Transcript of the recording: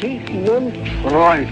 sich und freut.